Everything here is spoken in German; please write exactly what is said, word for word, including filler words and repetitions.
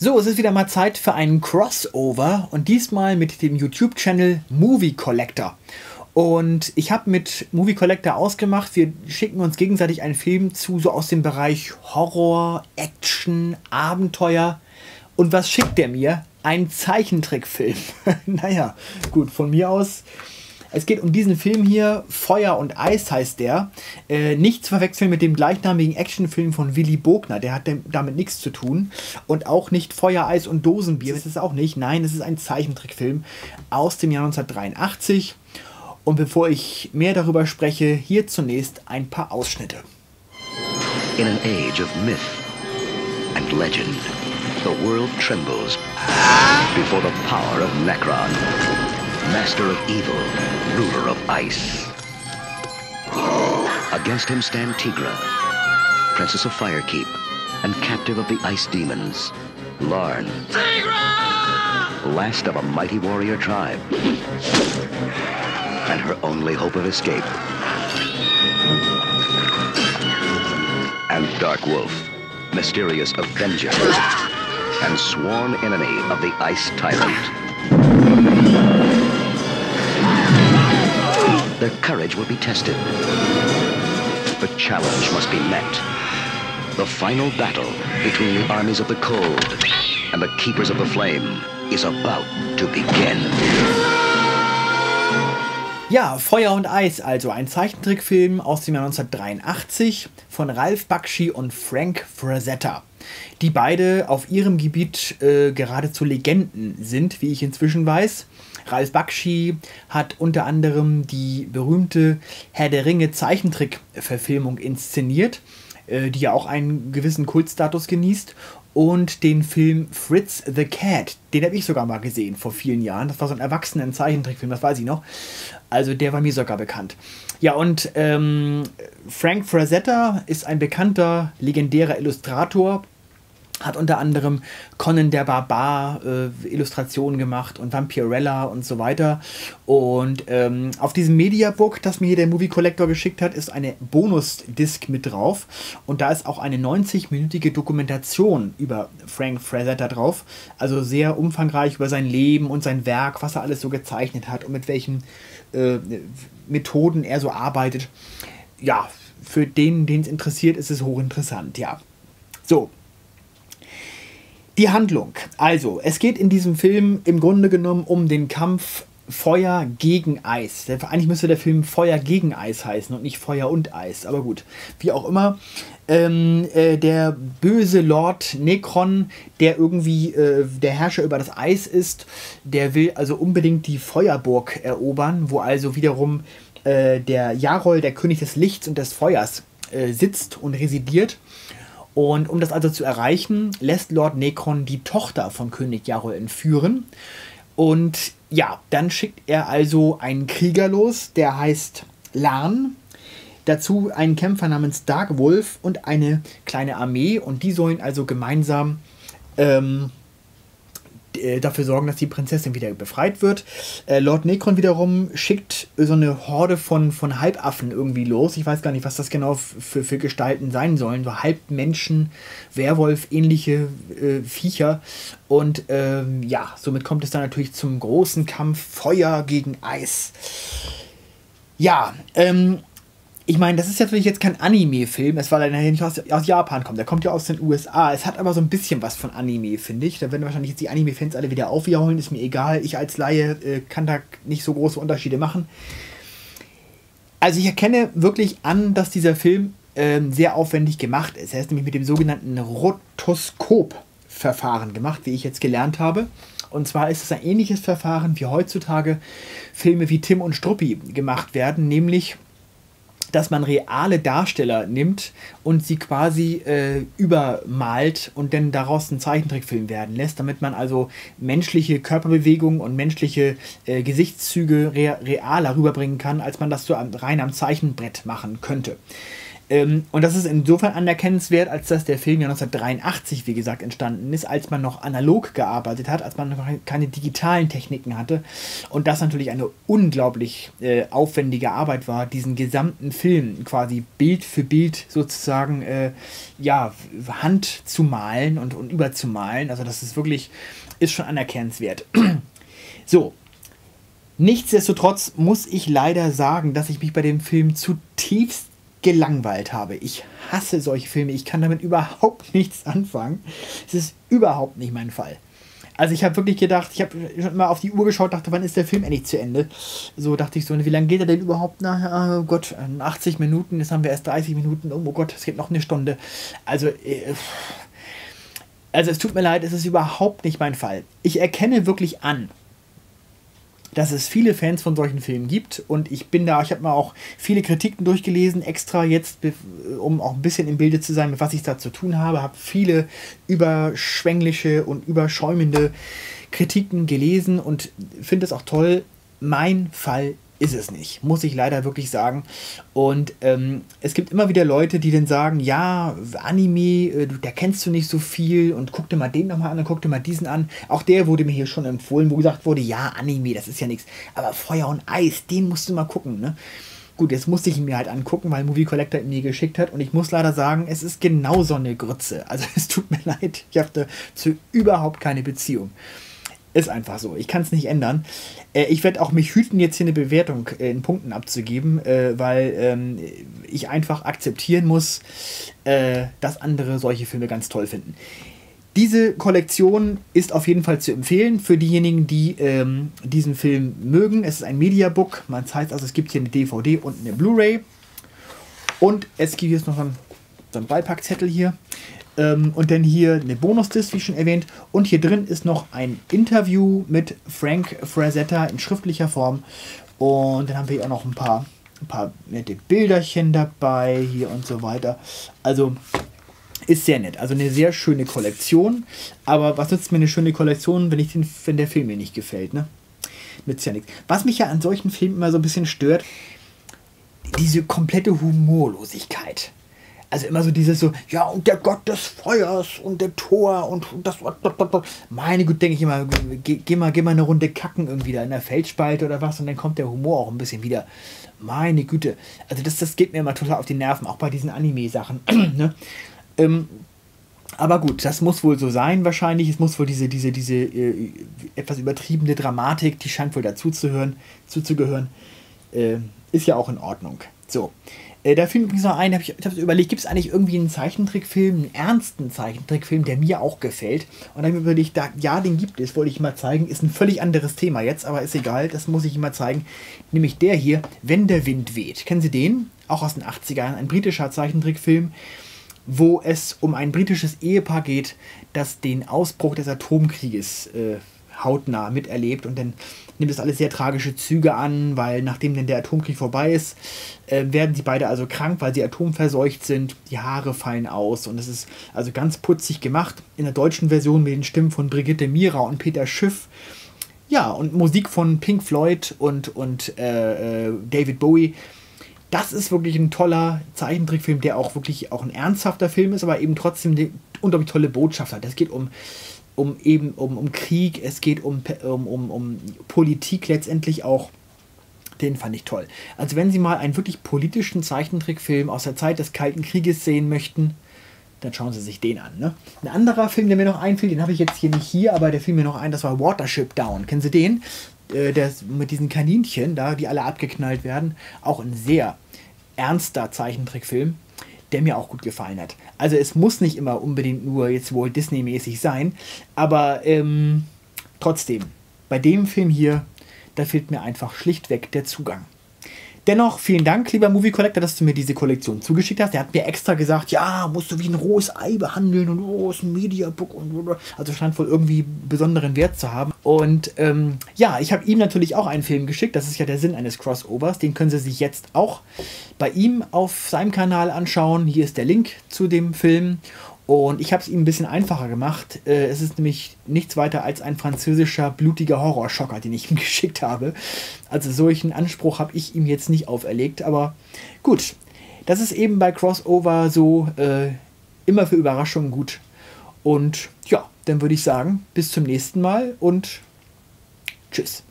So, es ist wieder mal Zeit für einen Crossover und diesmal mit dem YouTube-Channel Movie Collector. Und ich habe mit Movie Collector ausgemacht, wir schicken uns gegenseitig einen Film zu, so aus dem Bereich Horror, Action, Abenteuer. Und was schickt der mir? Ein Zeichentrickfilm. Naja, gut, von mir aus. Es geht um diesen Film hier, Feuer und Eis heißt der. Äh, nicht zu verwechseln mit dem gleichnamigen Actionfilm von Willy Bogner. Der hat damit nichts zu tun. Und auch nicht Feuer, Eis und Dosenbier. Das ist es auch nicht. Nein, es ist ein Zeichentrickfilm aus dem Jahr neunzehnhundertdreiundachtzig. Und bevor ich mehr darüber spreche, hier zunächst ein paar Ausschnitte. In an age of myth and legend, the world trembles before the power of Nekron. Master of evil, ruler of ice. Against him stand Tigra, princess of Firekeep, and captive of the ice demons, Larne. Tigra! Last of a mighty warrior tribe, and her only hope of escape. And Dark Wolf, mysterious avenger, and sworn enemy of the ice tyrant. Their courage will be tested. The challenge must be met. The final battle between the armies of the cold and the keepers of the flame is about to begin. Ja, Feuer und Eis, also ein Zeichentrickfilm aus dem Jahr neunzehnhundertdreiundachtzig von Ralph Bakshi und Frank Frazetta, die beide auf ihrem Gebiet äh, geradezu Legenden sind, wie ich inzwischen weiß. Ralph Bakshi hat unter anderem die berühmte Herr der Ringe Zeichentrick-Verfilmung inszeniert, äh, die ja auch einen gewissen Kultstatus genießt, und den Film Fritz the Cat, den habe ich sogar mal gesehen vor vielen Jahren. Das war so ein Erwachsenen-Zeichentrickfilm, das weiß ich noch. Also der war mir sogar bekannt. Ja, und ähm, Frank Frazetta ist ein bekannter, legendärer Illustrator, hat unter anderem Conan der Barbar äh, Illustrationen gemacht und Vampirella und so weiter. Und ähm, auf diesem Mediabook, das mir hier der Movie Collector geschickt hat, ist eine Bonus-Disc mit drauf. Und da ist auch eine neunzigminütige Dokumentation über Frank Frazetta drauf. Also sehr umfangreich über sein Leben und sein Werk, was er alles so gezeichnet hat und mit welchen äh, Methoden er so arbeitet. Ja, für den, den es interessiert, ist es hochinteressant, ja. So. Die Handlung. Also, es geht in diesem Film im Grunde genommen um den Kampf Feuer gegen Eis. Eigentlich müsste der Film Feuer gegen Eis heißen und nicht Feuer und Eis. Aber gut, wie auch immer. Ähm, äh, der böse Lord Nekron, der irgendwie äh, der Herrscher über das Eis ist, der will also unbedingt die Feuerburg erobern, wo also wiederum äh, der Jarol, der König des Lichts und des Feuers, äh, sitzt und residiert. Und um das also zu erreichen, lässt Lord Nekron die Tochter von König Jarol entführen. Und ja, dann schickt er also einen Krieger los, der heißt Larne. Dazu einen Kämpfer namens Dark Wolf und eine kleine Armee. Und die sollen also gemeinsam ähm, dafür sorgen, dass die Prinzessin wieder befreit wird. Äh, Lord Nekron wiederum schickt so eine Horde von, von Halbaffen irgendwie los. Ich weiß gar nicht, was das genau für, für Gestalten sein sollen. So Halbmenschen, Werwolf-ähnliche äh, Viecher. Und ähm, ja, somit kommt es dann natürlich zum großen Kampf Feuer gegen Eis. Ja, ähm, ich meine, das ist natürlich jetzt kein Anime-Film, es war leider nicht aus, aus Japan kommt, der kommt ja aus den U S A. Es hat aber so ein bisschen was von Anime, finde ich. Da werden wahrscheinlich jetzt die Anime-Fans alle wieder aufwiederholen, ist mir egal. Ich als Laie äh, kann da nicht so große Unterschiede machen. Also ich erkenne wirklich an, dass dieser Film äh, sehr aufwendig gemacht ist. Er ist nämlich mit dem sogenannten Rotoskop-Verfahren gemacht, wie ich jetzt gelernt habe. Und zwar ist es ein ähnliches Verfahren, wie heutzutage Filme wie Tim und Struppi gemacht werden, nämlich dass man reale Darsteller nimmt und sie quasi äh, übermalt und dann daraus einen Zeichentrickfilm werden lässt, damit man also menschliche Körperbewegungen und menschliche äh, Gesichtszüge re realer rüberbringen kann, als man das so am, rein am Zeichenbrett machen könnte. Ähm, und das ist insofern anerkennenswert, als dass der Film ja neunzehnhundertdreiundachtzig, wie gesagt, entstanden ist, als man noch analog gearbeitet hat, als man noch keine digitalen Techniken hatte. Und das natürlich eine unglaublich äh, aufwendige Arbeit war, diesen gesamten Film quasi Bild für Bild sozusagen äh, ja, Hand zu malen und, und überzumalen. Also das ist wirklich, ist schon anerkennenswert. So. Nichtsdestotrotz muss ich leider sagen, dass ich mich bei dem Film zutiefst gelangweilt habe. Ich hasse solche Filme. Ich kann damit überhaupt nichts anfangen. Es ist überhaupt nicht mein Fall. Also ich habe wirklich gedacht, ich habe schon mal auf die Uhr geschaut, dachte, wann ist der Film endlich zu Ende? So dachte ich so, wie lange geht er denn überhaupt? Na, oh Gott, achtzig Minuten, jetzt haben wir erst dreißig Minuten. Oh Gott, es geht noch eine Stunde. Also... Äh, Also es tut mir leid, es ist überhaupt nicht mein Fall. Ich erkenne wirklich an, dass es viele Fans von solchen Filmen gibt und ich bin da, ich habe mal auch viele Kritiken durchgelesen, extra jetzt, um auch ein bisschen im Bilde zu sein, mit was ich da zu tun habe, habe viele überschwängliche und überschäumende Kritiken gelesen und finde es auch toll. Mein Fall ist es nicht, muss ich leider wirklich sagen. Und ähm, es gibt immer wieder Leute, die dann sagen, ja, Anime, äh, da kennst du nicht so viel und guck dir mal den nochmal an und guck dir mal diesen an. Auch der wurde mir hier schon empfohlen, wo gesagt wurde, ja, Anime, das ist ja nichts. Aber Feuer und Eis, den musst du mal gucken, ne? Gut, jetzt musste ich ihn mir halt angucken, weil Movie Collector ihn mir geschickt hat. Und ich muss leider sagen, es ist genau so eine Grütze. Also es tut mir leid, ich habe dazu überhaupt keine Beziehung. Ist einfach so. Ich kann es nicht ändern. Äh, ich werde auch mich hüten, jetzt hier eine Bewertung äh, in Punkten abzugeben, äh, weil ähm, ich einfach akzeptieren muss, äh, dass andere solche Filme ganz toll finden. Diese Kollektion ist auf jeden Fall zu empfehlen für diejenigen, die ähm, diesen Film mögen. Es ist ein Mediabook. Das heißt also, es gibt hier eine D V D und eine Blu-ray. Und es gibt jetzt noch so einen, so einen Beipackzettel hier. Und dann hier eine Bonus-Disc, wie schon erwähnt. Und hier drin ist noch ein Interview mit Frank Frazetta in schriftlicher Form. Und dann haben wir hier auch noch ein paar, ein paar nette Bilderchen dabei hier und so weiter. Also ist sehr nett. Also eine sehr schöne Kollektion. Aber was nützt mir eine schöne Kollektion, wenn, ich den, wenn der Film mir nicht gefällt? Ne? Nützt ja nichts. Was mich ja an solchen Filmen immer so ein bisschen stört, diese komplette Humorlosigkeit. Also immer so dieses so, ja, und der Gott des Feuers und der Tor und das... Meine Güte, denke ich immer, geh, geh, mal, geh mal eine Runde kacken irgendwie da in der Felsspalte oder was und dann kommt der Humor auch ein bisschen wieder. Meine Güte. Also das, das geht mir immer total auf die Nerven, auch bei diesen Anime-Sachen. Ne? Ähm, aber gut, das muss wohl so sein wahrscheinlich. Es muss wohl diese, diese, diese äh, etwas übertriebene Dramatik, die scheint wohl dazu zu hören, zuzugehören. Äh, ist ja auch in Ordnung. So. Da fiel übrigens noch ein, hab ich, ich habe überlegt, gibt es eigentlich irgendwie einen Zeichentrickfilm, einen ernsten Zeichentrickfilm, der mir auch gefällt? Und dann habe ich überlegt, da, ja, den gibt es, wollte ich mal zeigen. Ist ein völlig anderes Thema jetzt, aber ist egal, das muss ich mal zeigen. Nämlich der hier, Wenn der Wind weht. Kennen Sie den? Auch aus den achtzigern, ein britischer Zeichentrickfilm, wo es um ein britisches Ehepaar geht, das den Ausbruch des Atomkrieges äh, hautnah miterlebt und dann nimmt es alles sehr tragische Züge an, weil nachdem denn der Atomkrieg vorbei ist, äh, werden sie beide also krank, weil sie atomverseucht sind, die Haare fallen aus und es ist also ganz putzig gemacht. In der deutschen Version mit den Stimmen von Brigitte Mira und Peter Schiff, ja, und Musik von Pink Floyd und, und äh, äh, David Bowie. Das ist wirklich ein toller Zeichentrickfilm, der auch wirklich auch ein ernsthafter Film ist, aber eben trotzdem eine unglaublich tolle Botschaft hat. Es geht um um eben um, um Krieg, es geht um, um, um, um Politik letztendlich auch. Den fand ich toll. Also wenn Sie mal einen wirklich politischen Zeichentrickfilm aus der Zeit des Kalten Krieges sehen möchten, dann schauen Sie sich den an. Ne? Ein anderer Film, der mir noch einfiel, den habe ich jetzt hier nicht hier, aber der fiel mir noch ein, das war Watership Down. Kennen Sie den? Äh, der mit diesen Kaninchen da, die alle abgeknallt werden. Auch ein sehr ernster Zeichentrickfilm, der mir auch gut gefallen hat. Also es muss nicht immer unbedingt nur jetzt Walt Disney-mäßig sein, aber ähm, trotzdem, bei dem Film hier, da fehlt mir einfach schlichtweg der Zugang. Dennoch, vielen Dank, lieber Movie Collector, dass du mir diese Kollektion zugeschickt hast. Der hat mir extra gesagt, ja, musst du wie ein rohes Ei behandeln und oh, ist ein Mediabook und blablabla. Also scheint wohl irgendwie besonderen Wert zu haben. Und ähm, ja, ich habe ihm natürlich auch einen Film geschickt. Das ist ja der Sinn eines Crossovers. Den können Sie sich jetzt auch bei ihm auf seinem Kanal anschauen. Hier ist der Link zu dem Film. Und ich habe es ihm ein bisschen einfacher gemacht. Äh, es ist nämlich nichts weiter als ein französischer blutiger Horrorschocker, den ich ihm geschickt habe. Also solchen Anspruch habe ich ihm jetzt nicht auferlegt. Aber gut, Das ist eben bei Crossover so äh, immer für Überraschungen gut. Und ja, dann würde ich sagen, bis zum nächsten Mal und tschüss.